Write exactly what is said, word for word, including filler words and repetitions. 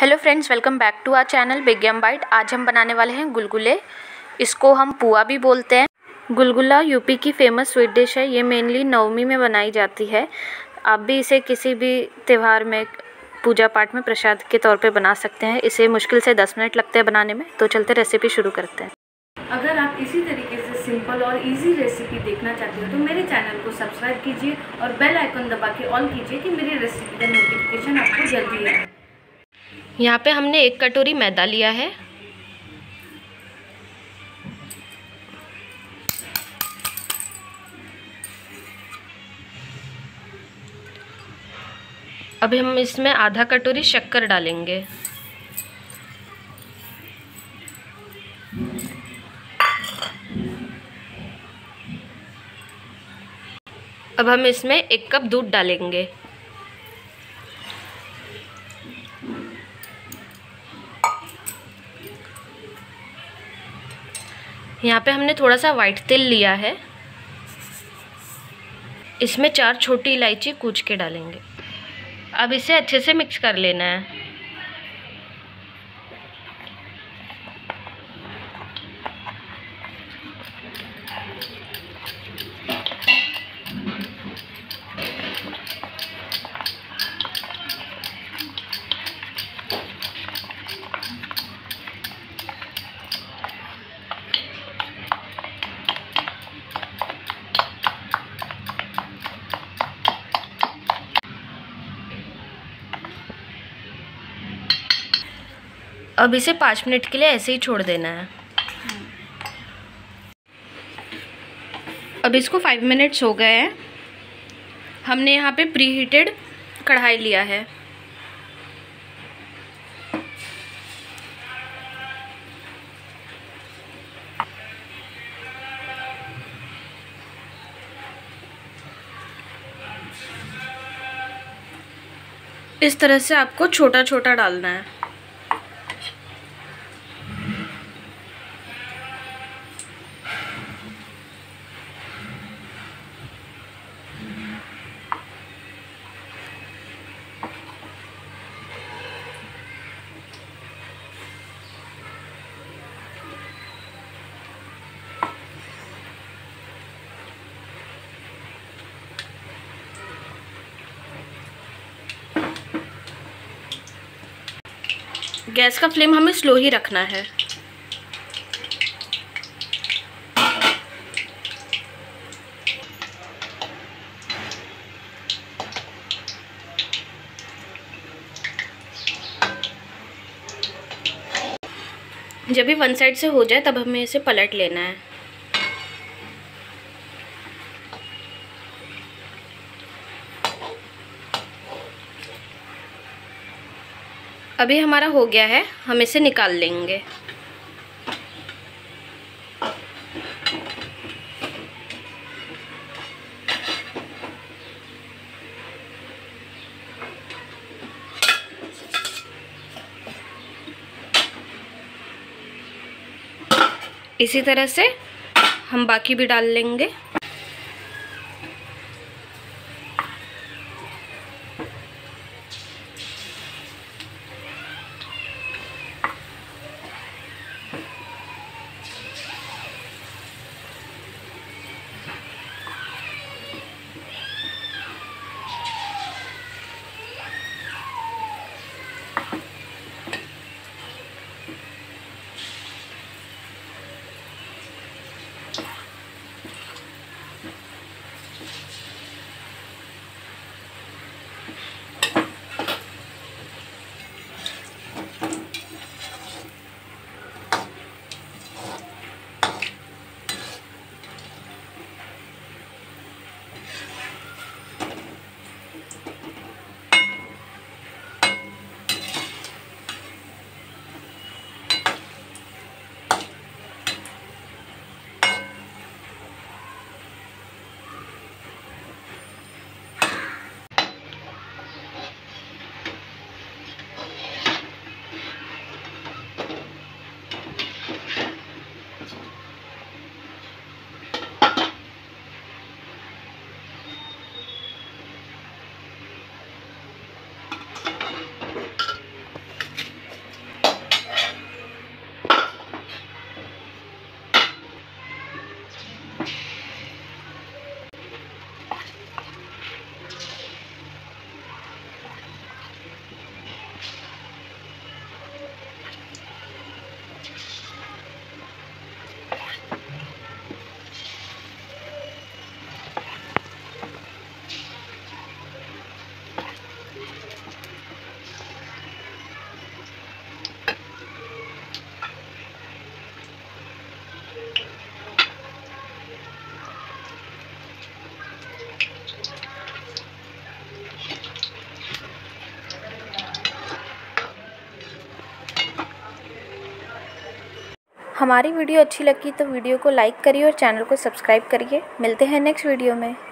Hello friends, welcome back to our channel big yum bite. आज हम बनाने वाले हैं गुलगुले। इसको हम पुआ भी बोलते हैं। गुल गुला यूपी की फेमस स्वीट डिश है। ये मेनली नवमी में बनाई जाती है। आप भी इसे किसी भी त्यौहार में, पूजा पाठ में प्रसाद के तौर पे बना सकते हैं। इसे मुश्किल से दस मिनट लगते हैं बनाने में। तो चलते रेसिपी शुरू करते हैं। अगर आप इसी तरीके से सिंपल और इजी रेसिपी देखना चाहते हो तो मेरे चैनल को सब्सक्राइब कीजिए और बेल आइकन दबा के ऑल कीजिए कि मेरी रेसिपी का नोटिफिकेशन आपको जल्दी आए। यहाँ पे हमने एक कटोरी मैदा लिया है। अभी हम इसमें आधा कटोरी शक्कर डालेंगे। अब हम इसमें एक कप दूध डालेंगे। यहाँ पे हमने थोड़ा सा वाइट तिल लिया है। इसमें चार छोटी इलायची कूच के डालेंगे। अब इसे अच्छे से मिक्स कर लेना है। अब इसे पाँच मिनट के लिए ऐसे ही छोड़ देना है। अब इसको फाइव मिनट्स हो गए हैं। हमने यहाँ पे प्री हीटेड कढ़ाई लिया है। इस तरह से आपको छोटा छोटा डालना है। गैस का फ्लेम हमें स्लो ही रखना है। जब भी वन साइड से हो जाए तब हमें इसे पलट लेना है। अभी हमारा हो गया है, हम इसे निकाल लेंगे। इसी तरह से हम बाकी भी डाल लेंगे। हमारी वीडियो अच्छी लगी तो वीडियो को लाइक करिए और चैनल को सब्सक्राइब करिए। मिलते हैं नेक्स्ट वीडियो में।